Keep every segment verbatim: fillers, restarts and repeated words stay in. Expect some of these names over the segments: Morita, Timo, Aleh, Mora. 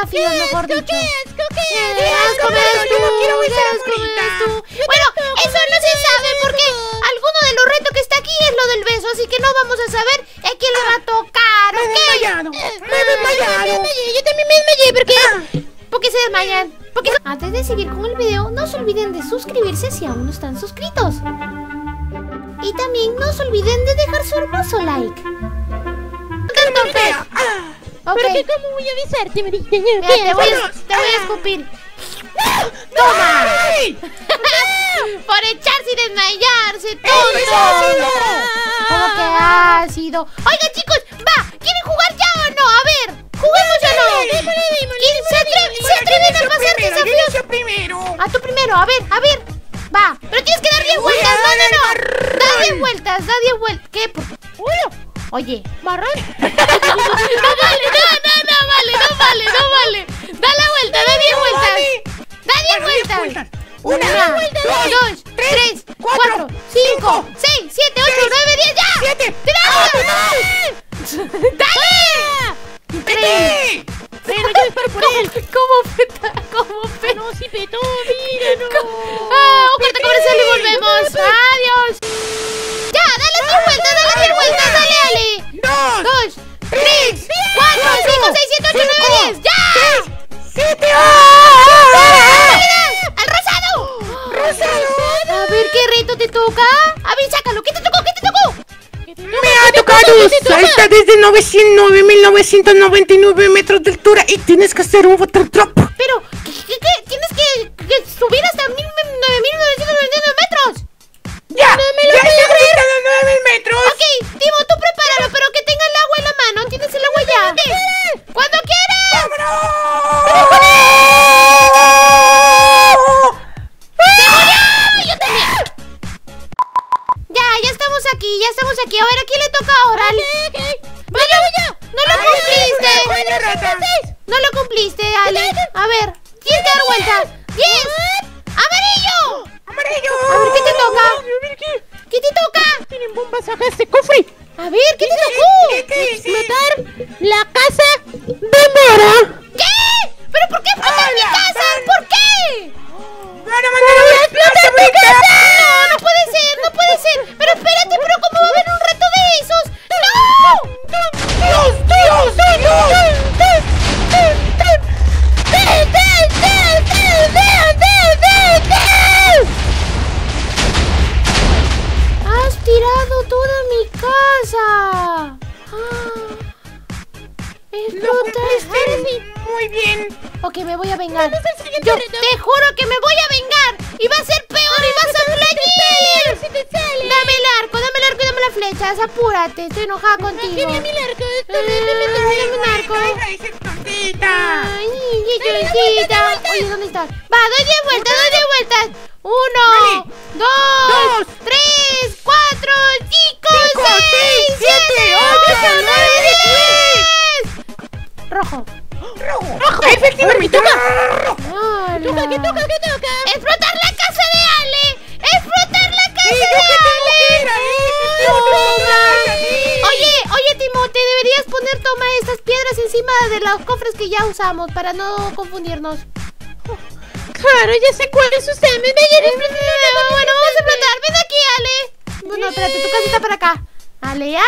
desafíos, mejor dicho. ¿Qué es? ¿Qué es? ¿Qué es? ¿Cómo es? Yo no quiero volver a Morita. Bueno, eso no se sabe porque alguno de los retos que está aquí es lo del beso, así que no vamos a saber a quién le va a tocar, ¿ok? Me he desmayado. Yo también me desmayé porque... porque se desmayan. Porque... Antes de seguir con el video, no se olviden de suscribirse si aún no están suscritos. Y también no se olviden de dejar su hermoso like. Entonces, okay. Pero ¿cómo voy a avisarte, Morita? Mira, te, voy a, te voy a escupir. ¡Toma! Por echarse y desmayarse, tonto. ¿Cómo que ácido? Oigan, chicos, va, ¿quieren jugar ya o no? A ver, juguemos ya o no. ¿Se atreven a pasar desafíos? A tú primero, a ver, a ver. Va, pero tienes que dar diez vueltas. No, no, no. Da diez vueltas, da diez vueltas. ¿Qué? Uy. Oye, marrón. No vale, no, no, no vale, no vale, no vale. Da la vuelta, da diez vueltas. Da diez vueltas. Una, dos, tres, cuatro, cinco, seis, siete, ocho, nueve, diez, ya. Siete. ¡Dale! ¡Dale! ¡Tres! Pero yo disparo por él. ¿Cómo peta? ¿Cómo peta? No, si petó, mira, no. Ah, un corte comercial y volvemos. Adiós. Ya, dale diez vueltas, dale diez vueltas, dale. dos, tres, cuatro, cinco, seis, siete, ocho, nueve, diez. ¡Ya! ¡siete! ¡Al rosado! ¡Rosado! A ver, ¿qué reto te toca? A ver, sácalo. ¿Qué te tocó? ¿Qué te tocó? Me ha tocado salta desde novecientos nueve mil novecientos noventa y nueve metros de altura y tienes que hacer un water drop. Pero, ¿qué? qué, qué? ¿Tienes que, que subir hasta nueve mil novecientos noventa y nueve metros? ¡Ya! ¡No me lo puedo creer! nueve mil metros! Ok, Timo, tú prepáralo, pero que tenga el agua en la mano. ¿Tienes el agua ya? ¡Cuando quieras! ¡Vámonos! ¡Se murió! ¡Yo también! Ya, ya estamos aquí, ya estamos aquí. A ver, ¿a quién le toca ahora? ¡No lo, no lo cumpliste! ¡No lo cumpliste, Ale! A ver, tienes que dar vueltas. ¡Diez! ¡Amarillo! ¡Amarillo! A ver, ¿qué te toca? ¿Qué te toca? Tienen bombas acá este cofre. A ver, ¿qué te tocó? Explotar la casa de Mora. ¿Qué? ¿Pero por qué explotar mi casa? ¿Por qué? ¡Van a mandar a explotar mi casa! No, no puede ser, no puede ser. Pero espérate, ¿pero cómo va a haber un reto de esos? ¡No! ¡Dios, Dios, Dios! ¡Has tirado toda mi casa! ¡Ah! ¡Explotaste! Muy bien. Ok, me voy a vengar. Yo te juro que me voy a vengar. Y va a ser peor y vas a fleñir. Dame el arco, dame el arco y dame las flechas. Apúrate, estoy enojada contigo. Dame el arco. Dame el arco. ¡Ay, chistosita! Oye, ¿dónde estás? Va, doy diez vueltas, doy diez vueltas. Uno, dos, tres, cuatro, cinco, seis, siete, ocho, nueve, diez. Rojo. Rojo. Rojo. Efectivamente. Toca. ¿Qué toca? ¿Qué toca? Explotar la casa de Ale. Explotar la casa de Ale. Oye, oye, Timo, te deberías poner toma estas piedras encima de los cofres que ya usamos para no confundirnos. Claro, ya sé cuál es usted. Me viene. Bueno, vamos a explotar. Ven aquí, Ale. Bueno, espérate, tu casita para acá. Ale, Ale. Yo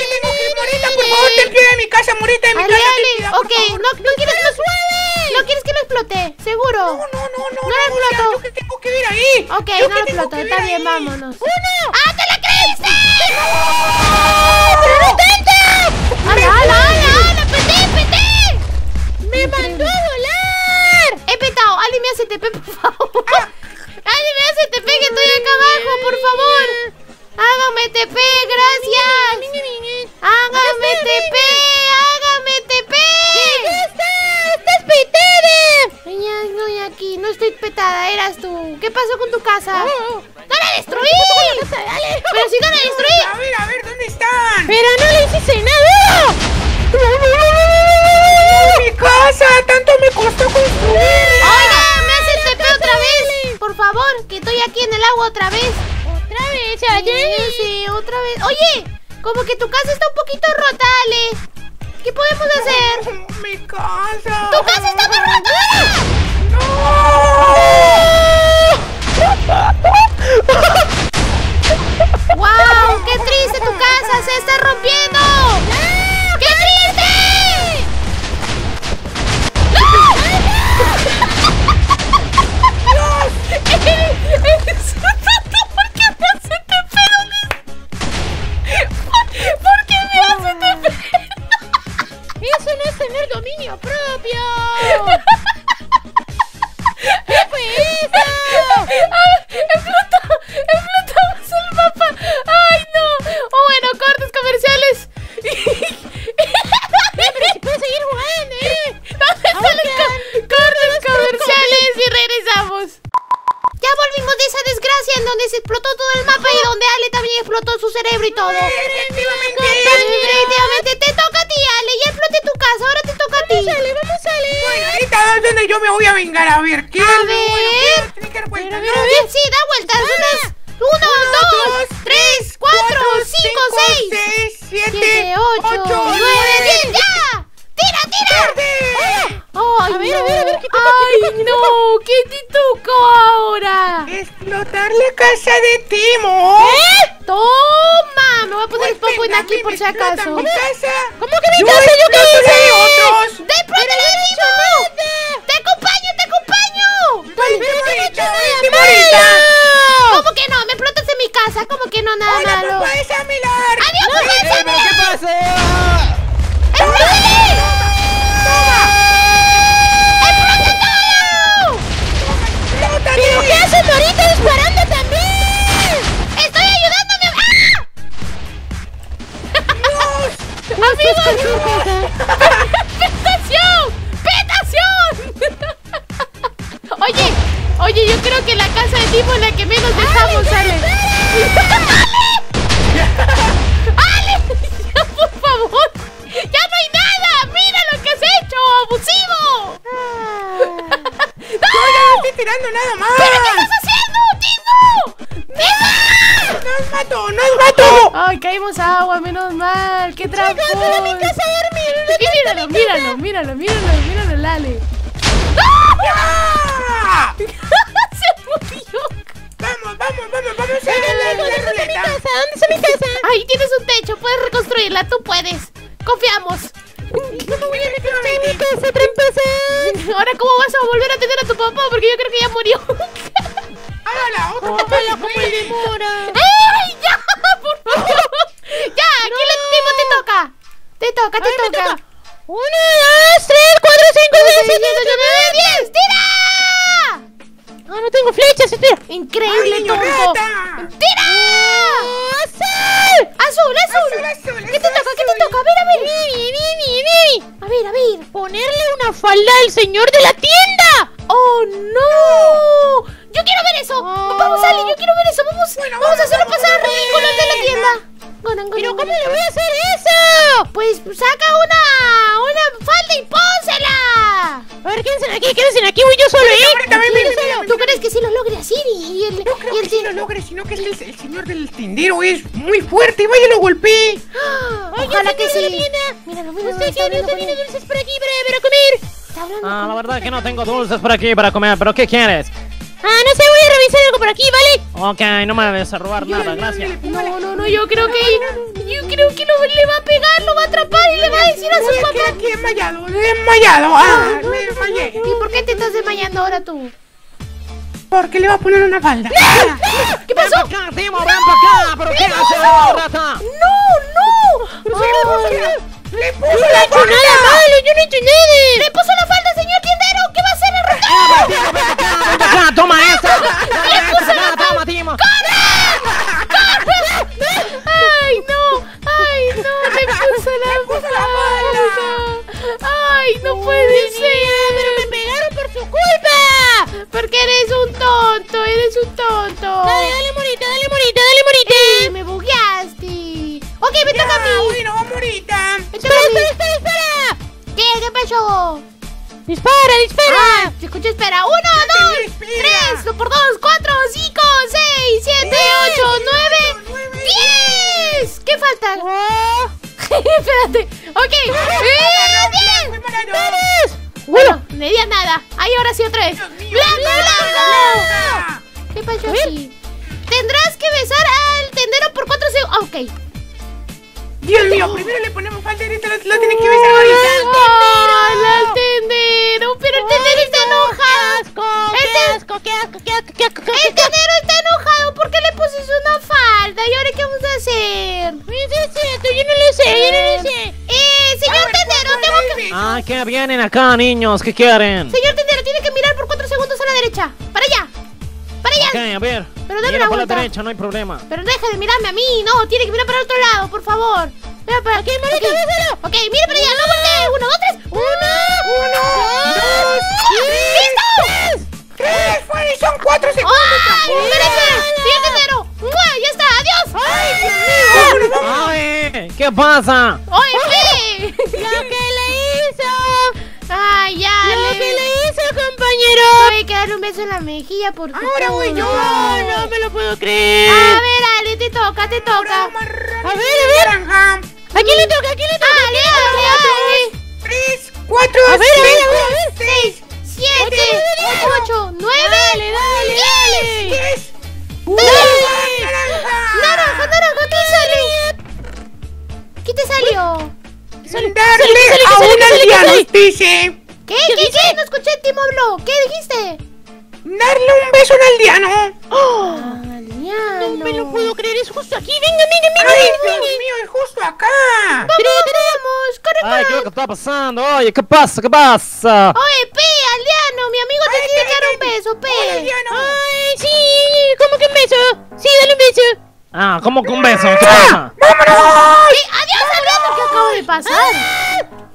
que tengo que ir, Morita, por favor, ten pie de mi casa, Morita, de mi casa. Ale, Ale. Ok, no quieres que lo explote. No quieres que lo explote, seguro. No, no, no, no. No lo exploto. Yo que tengo que ir ahí. Ok, no lo exploto. Está bien, vámonos. ¡Uno! ¡Ah, te la creíste! ¡Pero no tanto! ¡Ala, ala, ala, ala! ¡Peté, peté! ¡Me mandó a volar! He petado, Ale, me hace T P, por favor. Ah. Ale, me hace T P, que estoy acá abajo, por favor. Hágame T P, gracias. Hágame T P, hágame T P. ¡Estás petada! Ya estoy aquí, no estoy petada, eras tú. ¿Qué pasó con tu casa? Oh. ¡No la destruí! ¡Pero si no la destruí! A ver, a ver, ¿dónde están? ¡Pero no le hiciste nada! ¡Mi casa! ¡Tanto me costó construir! ¡Oiga! ¡Me hacen T P otra vez! Por favor, que estoy aquí en el agua otra vez. ¿Otra vez, Ale? Sí, sí, otra vez. Oye, como que tu casa está un poquito rota, Ale. ¿Qué podemos hacer? No, ¡mi casa! ¡Tu casa está corrompida! ¡No! ¡Wow! ¡Qué triste! ¡Tu casa se está rompiendo! ¡No! ¡Qué triste! ¡No! ¡Dios! ¿Por qué me hace este pedo? ¿Por qué me hace este pedo? ¡Eso no es tener dominio propio! ¿Qué fue eso? ¡Explotó! ¡Explotamos el mapa! ¡Ay, no! ¡Oh, bueno, cortes comerciales! ¡Pero puedes seguir jugando, eh! ¿Dónde están los cortes comerciales? Y regresamos. Ya volvimos de esa desgracia en donde se explotó todo el mapa y donde Ale también explotó su cerebro y todo. ¡Definitivamente! ¡Te toca a ti, Ale! ¡Ya exploté tu casa! ¡Ahora te toca a ti! ¡Vamos, Ale! ¡Vamos, Ale! Bueno, ahorita es donde yo me voy a vengar. A ver, ¿qué? A ver... Tiene que dar vueltas, a ver, a ver. Sí, da vueltas. Unas... Uno, dos, tres, cuatro, cinco, seis, siete, ocho, nueve, diez. ¡Ya! ¡Tira, tira! ¡Ay, a ver, no! A ver, a ver, ¿qué toca? ¡Ay, ¿qué no! ¿Qué te tocó ahora? ¡Explotar la casa de Timo! ¿Eh? ¡Toma! Me voy a poner pues el popo en aquí por si acaso. ¿Cómo? Casa. ¿Cómo que mi yo casa? ¿Yo qué hice? ¡Yo te dicho nada! ¡Te acompaño, te acompaño! ¡Vale, Morita! ¡Vale, Morita! ¿Cómo que no? Me explotaste en mi casa. ¿Cómo que no? Nada Hola, malo. ¡Adiós, papá! ¡Adiós, papá! ¿Qué pasa? ¡Explótale! ¿Pero qué haces, Morita, disparando también? ¡Estoy ayudándome! ¡Ah! ¡Dios! ¡Amigos! ¡Dios! ¡Petación! ¡Petación! Oye, oye, yo creo que la casa de Timo es la que menos dejamos, Ale. ¡Ale! ¡Ale! ¡Ya, por favor! ¡Ya no hay nada! ¡Mira lo que has hecho! ¡Abusivo! Tirando nada más. ¿Pero qué estás haciendo, Timo? ¡Timo! ¡Nos mató! ¡Nos mató! Ay, caímos a agua, menos mal. ¡Qué trapo! ¡Llegando a mi casa a dormir! ¡Míralo, míralo, míralo, míralo, míralo, Lale! ¡Ah! ¡Se murió! ¡Vamos, vamos, vamos, vamos! ¿Dónde está mi casa? ¿Dónde está mi casa? Ahí tienes un techo, puedes reconstruirla, tú puedes. Confiamos. ¿Cómo voy a reconstruir mi casa, tramposa? Ahora, ¿cómo vas a volver a tener a tu papá? Porque yo creo que ya murió. ¡Hágala! ¡Otro papá la muere, Mora! ¡Ey! ¡Ya! ¡Por favor! ¡Ya! ¡Aquí le Timo te toca! ¡Te toca, te Ay, toca! toca. ¡Uno, dos, tres, cuatro, cinco, seis, siete, ocho, nueve, diez! ¡Tira! ¡Ah, no tengo flechas! ¡Espera! ¡Increíble, tonto! ¡Tira! ¡Azul! ¡Azul, azul! azul ¿Qué te azul, toca? ¿Qué te toca? A ver, a ver. ¡Vivi, vivi, vivi! A ver, a ver. Ponerle una falda al señor de la tienda. ¡Oh, no! no. Yo quiero ver eso. Oh. Vamos, Ale, yo quiero ver eso. Vamos, bueno, vamos a hacerlo vamos, pasar ridículo de la tienda. Gonan, gonan, Pero gonan, ¿cómo gonan. le voy a hacer eso? Pues saca una, una falda y pónsela. A ver, quédense aquí, quédense aquí, voy yo solo, ¿eh? Yo también, yo mira, solo. Mira, ¿Tú mira, crees mira. que sí lo logre así? Y el, no creo y el que sí lo logre, sino que el, el señor del tindero es muy fuerte y vaya lo golpeé. Oh, Ojalá que sí. Míralo, míralo, usted tiene dulces por aquí para, para comer. ¿Está hablando ah, la verdad que no tengo dulces por aquí para comer, pero ¿qué quieres? Ah, no sé, voy a revisar algo por aquí, ¿vale? Ok, no me vas a robar yo, nada, no, gracias. No, no, no, yo creo que... Yo creo que lo, le va a pegar, lo va a atrapar y le va a decir a su papá... Yo aquí desmayado, desmayado, ah, me desmayé. ¿Y por qué te estás desmayando ahora tú? Porque le va a poner una falda. ¡No! ¡No! ¿Qué pasó? ¡Ven para acá, Timo, ven para acá! ¿Pero qué hace la rata? ¡No, no! ¡No, no! ¡Le puso yo la falda! ¡Yo no he hecho nada malo! ¡Yo no he hecho nada! ¡Le puso la falda, señor tiendero! ¿Qué va a hacer el ratón? ¡Ven acá, ven acá! ¡Toma esta! ¡Le puso la falda! ¡Toma, Timo! ¡Corre! ¡Corre! ¡Ay, no! ¡Ay, no! ¡Le puso la falda! ¡Ay, no puede ser! ¡Pero me pegaron por su culpa! Porque eres un tonto, eres un tonto. Dale, dale, Morita, dale, Morita, dale, Morita. Eh, me bugueaste. Ok, me toca a mí. Bueno, Morita. Espera, espera, espera, espera. ¿Qué? ¿Qué pasó? Dispara, dispara. Ah, te escucho, espera. Uno, no dos, tres, dos por dos, cuatro, cinco, seis, siete, diez, ocho, nueve, diez. ¿Qué falta? Oh. Espérate. Ok. ¡Bien! ¡Vamos! Bueno, no digas nada. Ahí ahora sí otra vez. ¡Blanco, blanco! ¿Qué pasó aquí? Tendrás que besar al tendero por cuatro segundos. Ok. Dios mío, primero le ponemos falta y lo, lo tiene que besar ahorita. ¡Al tendero! ¡Pero el tendero está enojado! ¡Qué asco, qué asco, qué asco, qué asco! ¡El tendero está enojado porque le pusiste una falda! ¿Y ahora qué vamos a hacer? Yo no lo sé, yo no lo sé. Eh, señor tendero, tengo que... Ah, ¿qué vienen acá, niños? ¿Qué quieren? Señor tendero, tiene que mirar por cuatro segundos a la derecha. ¡Para allá! ¡Para allá! Ok, a ver. Pero dame la vuelta. Para la derecha, no hay problema. Pero deja de mirarme a mí, no. Tiene que mirar para el otro lado, por favor. Mira para... Ok, Morita, bésalo. Ok, mira para allá, no voltees. Uno, dos, tres. Uno, uno, dos, tres. ¡Listo! ¡Tres! ¡Tres! ¡Son cuatro segundos! ¡Ay, espérate! ¡Señor tendero! ¡Ya está! ¡Adiós! ¡Ay, Dios mío! ¡Ay! ¿Qué pasa? ¡Ay, espere! ¡Lo que le hizo! ¡Ay, ya! ¡Lo que le hizo, compañero! Voy a quedarle un beso en la mejilla por tu... ¡Ahora voy yo! ¡No me lo puedo creer! A ver, Ale, te toca, te toca. A ver, a ver. ¿A quién le toca? ¿A quién le toca? ¡Ale, Ale, Ale! ¡Tres, cuatro, a ver, cinco, seis, siete, ocho, nueve! ¡Dale, dale, dale! ¡Diez! ¡Naranja, naranja! ¿Qué sale? ¿Qué te salió? Darle a una liana, nos dice. ¿Qué? ¿Qué? ¿Qué? No escuché, Timo habló. ¿Qué dijiste? Darle un beso al aldeano. ¡Oh! Aldeano. No me lo puedo creer, es justo aquí. Venga, venga, venga. Ay, Dios mío, es justo acá. Vamos, vamos, corre, corre. Ay, ¿qué está pasando? Oye, ¿qué pasa? ¿Qué pasa? Oye, P, aldeano, mi amigo te quiere dar un beso, P. Ay, sí, ¿cómo que un beso? Sí, dale un beso. Ah, ¿cómo que un beso? ¿Qué pasa? ¡Vámonos! ¡Adiós, aldeano! ¿Qué acaba de pasar?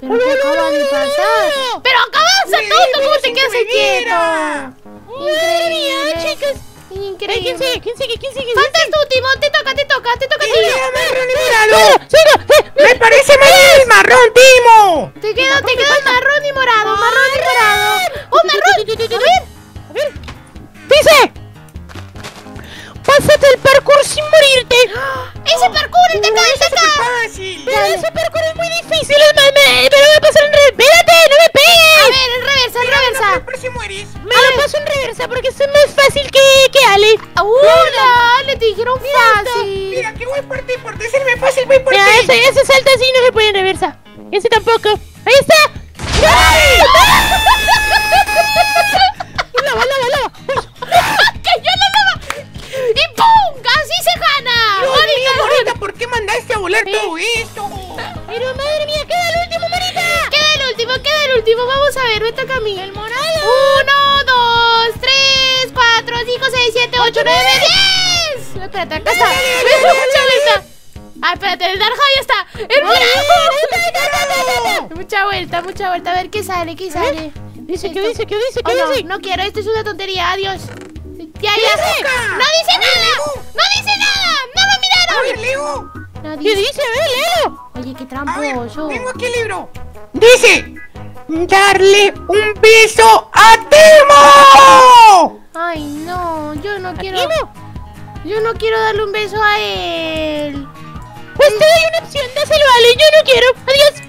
¿Pero qué acaba de pasar? ¡Pero acabas a todo! ¿Cómo te quedas quieto? ¡Increíble, chicas! ¡Increíble! ¿Quién sigue? ¿Quién sigue? ¿Quién sigue? ¡Faltas tú, Timo! ¡Te toca, te toca, te toca! ¡Míralo! ¡Me parece mal el marrón, Timo! ¡Te quedo, te quedo marrón y morado! ¡Marrón y morado! ¡Oh, marrón! ¡A ver! ¡Dice! ¡Pásate el parkour sin morirte! ¡Ese parkour! ¡El de acá! ¡El de acá! Pero dale. Ese parkour es muy difícil, me, pero voy a pasar en reversa. ¡Espérate! ¡No me pegues! A ver, en reversa, en reversa. No, pero si mueres. Me a lo ver. Paso en reversa porque es más fácil que, que Ale. ¡Hola! Ale, te dijeron mira fácil. Esto. Mira, que voy por ti, por decirme fácil, voy por mira, ti. Ese, ese salta así no se puede en reversa. Ese tampoco. ¡Ahí está! ¡Ay! ¡Lava, lava, lava! ¡Que yo la lava! ¡Y pum! ¡Casi se gana! ¡Morita, Morita! ¿Por qué mandaste a volar todo esto? Pero madre mía, queda el último, Morita. Queda el último, queda el último. Vamos a ver, me toca a mí. El morado. Uno, dos, tres, cuatro, cinco, seis, siete, ocho, nueve, diez. Espérate, acá está. Ah, espérate, el naranja ya está. El morado. Mucha vuelta, mucha vuelta. A ver qué sale, qué sale. Dice, ¿qué dice? ¿Qué dice? ¿Qué dice? No quiero, esto es una tontería. Adiós. Ya, ya sé. ¡No dice nada! ¡No dice nada! ¡No lo miraron! A ver, Leo. No dice. ¿Qué dice? A ver, Leo. Oye, qué tramposo. Tengo aquí el libro. Dice: darle un beso a Timo. Ay, no, yo no quiero. ¿Timo? Yo no quiero darle un beso a él. Pues te doy una opción, dáselo a Ale. Yo no quiero. Adiós.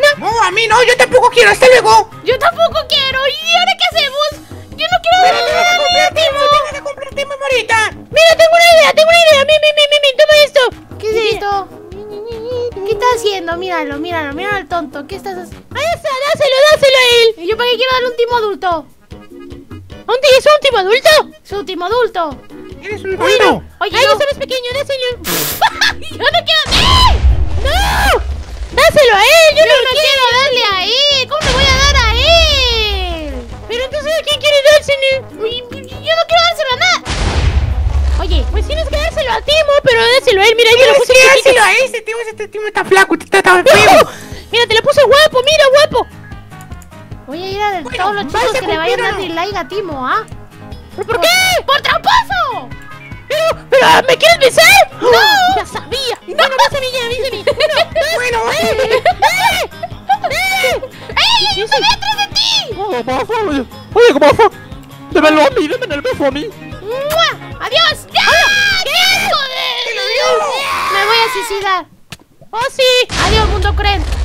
No. No, a mí no, yo tampoco quiero. Hasta luego. Yo tampoco quiero. ¿Y ahora qué hacemos? Yo no quiero ver a mi amigo. Tengo que comprar Timo, Morita. Mira, tengo una idea, tengo una idea. Mi, mi, mi, mi, toma esto. ¿Qué es esto? ¿Qué está haciendo? Míralo, míralo, míralo al tonto. ¿Qué estás haciendo? Ahí está, dáselo, dáselo a él. ¿Y yo para qué quiero darle un Timo adulto? ¿Es un Timo adulto? ¿Es un Timo adulto? ¿Eres un tonto? Oye, ay, no sabes pequeño, dáselo. Yo no quiero. ¡Eh! ¡No! Dáselo a él, yo, yo no, no quiero. quiero darle a él. ¿Cómo le voy a dar a él? Pero entonces, ¿a quién quieres dárselo? Yo no quiero dárselo a nada. Oye, pues tienes que dárselo a Timo, pero dáselo a él. Mira, yo lo puse. Dárselo a ese Timo, este Timo está flaco, está tan feo. Mira, te lo puse guapo, mira, guapo. Voy a ir a bueno, todos los chicos que le vayan a dar like a Timo, ¿ah? ¿Pero por, ¿por qué? ¡Por tramposo! Pero, pero, ¿me quieres besar? ¡No! ¡Ya sabía! ¡No, no, bésame ya, bésame! ¡Bueno, eh! ¡Eh! ¡Eh! ¡Yo estoy detrás de ti! ¡Oye, oye! ¡Oye, cómo fue! ¡Démelo a mí! ¡Démelo el beso a mí! ¡Adiós! ¡Ya! ¡Qué asco de! ¡Te lo digo! ¡Me voy a suicidar! ¡Oh, sí! ¡Adiós, mundo cruel!